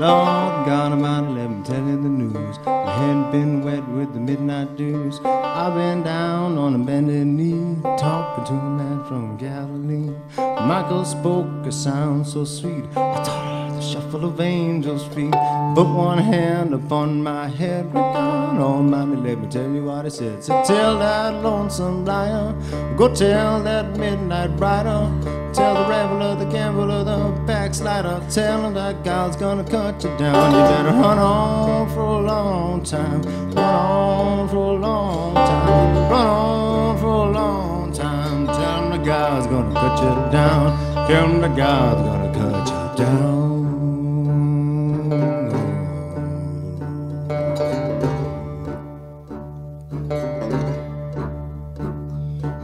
Lord God Almighty, let me tell you the news. My head been wet with the midnight dews. I've been down on a bended knee, talking to a man from Galilee. Michael spoke a sound so sweet, I thought I heard the shuffle of angels' feet. Put one hand upon my head, God Almighty, let me tell you what he said. Said, tell that lonesome liar, go tell that midnight rider, tell the reveler, the gambler, the backslider, tell him that God's gonna cut you down. You better run on for a long time, run on for a long time, run on for a long time. Tell him that God's gonna cut you down, tell him that God's gonna cut you down.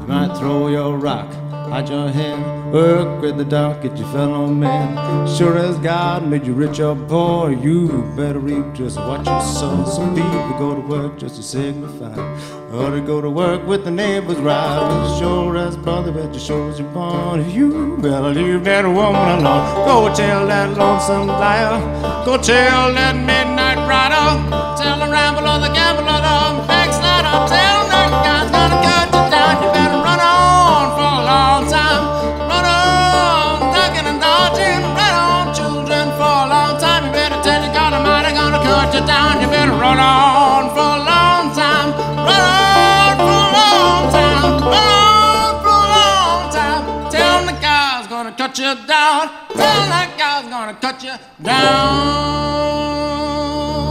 You might throw your rock, hide your hand, work with the dark at your fellow man. Sure as God made you rich or poor, you better reap just what you sow. Some people go to work just to signify, or to go to work with the neighbors right. Sure as brother at your shoulders you're born, you better leave that woman alone. Go tell that lonesome liar, go tell that midnight rider, tell the rambler, the gambler, the backslider, tell that God's gonna cut you down. You better run on for a long time, run on, ducking and dodging, run on, children, for a long time. You better tell you God Almighty gonna cut you down. You better run on for a long time, run on for a long time, run on for a long time. Tell the God's gonna cut you down, tell the God's gonna cut you down.